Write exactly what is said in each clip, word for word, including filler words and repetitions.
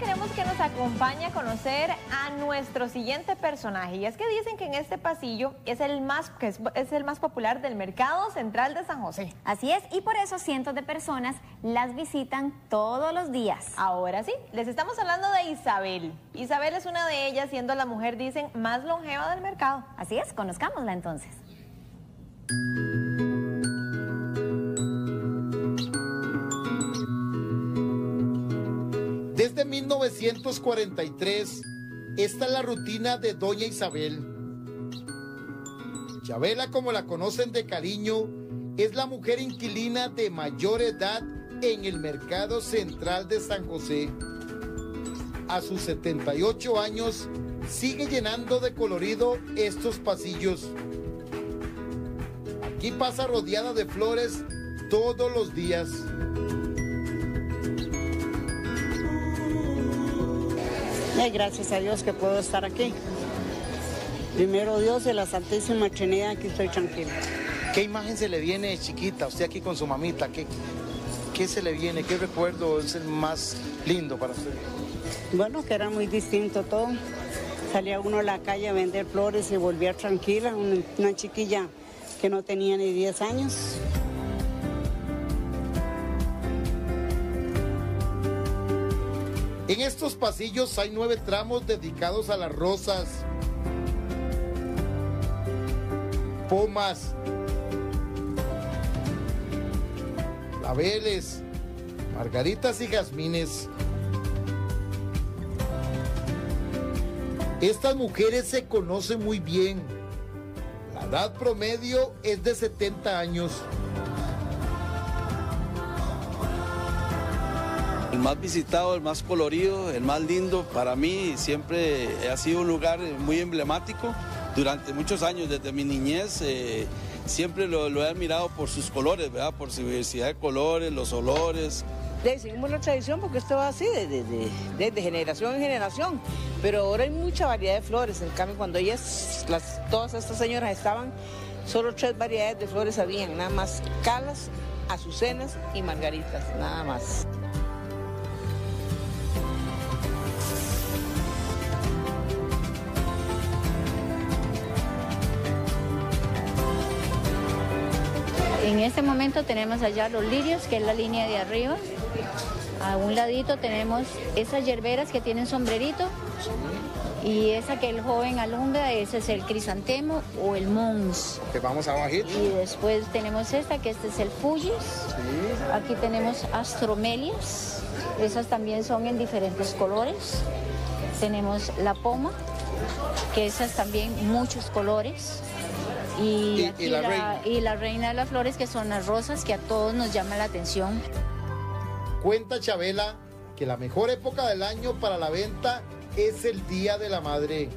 queremos que nos acompañe a conocer a nuestro siguiente personaje. Y es que dicen que en este pasillo es el más, que es, es el más popular del Mercado Central de San José. Así es, y por eso cientos de personas las visitan todos los días. Ahora sí, les estamos hablando de Isabel. Isabel es una de ellas, siendo la mujer, dicen, más longeva del mercado. Así es, conozcámosla entonces. Desde mil novecientos cuarenta y tres, esta es la rutina de doña Isabel. Chabela, como la conocen de cariño, es la mujer inquilina de mayor edad en el Mercado Central de San José. A sus setenta y ocho años, sigue llenando de colorido estos pasillos. Aquí pasa rodeada de flores todos los días. Gracias a Dios que puedo estar aquí. Primero Dios y la Santísima Trinidad, aquí estoy tranquila. ¿Qué imagen se le viene chiquita, usted aquí con su mamita? ¿Qué, qué se le viene? ¿Qué recuerdo es el más lindo para usted? Bueno, que era muy distinto todo. Salía uno a la calle a vender flores y volvía tranquila, una chiquilla que no tenía ni diez años. En estos pasillos hay nueve tramos dedicados a las rosas, pomas, claveles, margaritas y jazmines. Estas mujeres se conocen muy bien. La edad promedio es de setenta años. El más visitado, el más colorido, el más lindo, para mí siempre ha sido un lugar muy emblemático durante muchos años, desde mi niñez. Eh, siempre lo, lo he admirado por sus colores, ¿verdad? Por su diversidad de colores, los olores. Seguimos la tradición porque esto va así desde, desde, desde generación en generación, pero ahora hay mucha variedad de flores. En cambio, cuando ellas, las, todas estas señoras estaban, solo tres variedades de flores habían, nada más calas, azucenas y margaritas, nada más. En este momento tenemos allá los lirios, que es la línea de arriba. A un ladito tenemos esas hierberas que tienen sombrerito. Y esa que el joven alumbra, ese es el crisantemo o el mons. Pues vamos abajito. Y después tenemos esta, que este es el fuyis. Sí. Aquí tenemos astromelias. Esas también son en diferentes colores. Tenemos la poma, que esas también muchos colores. Y, y, aquí y, la la, y la reina de las flores, que son las rosas, que a todos nos llama la atención. Cuenta Chabela que la mejor época del año para la venta es el Día de la Madre.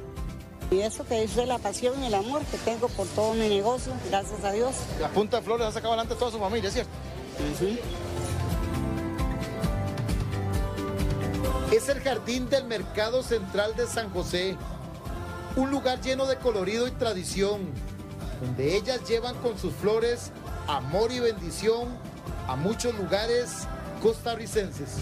Y eso que es de la pasión y el amor que tengo por todo mi negocio, gracias a Dios. La punta de flores ha sacado adelante a toda su familia, ¿cierto? Sí. Es el jardín del Mercado Central de San José, un lugar lleno de colorido y tradición, donde ellas llevan con sus flores amor y bendición a muchos lugares costarricenses.